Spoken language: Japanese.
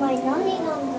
怖い。何なんだろう。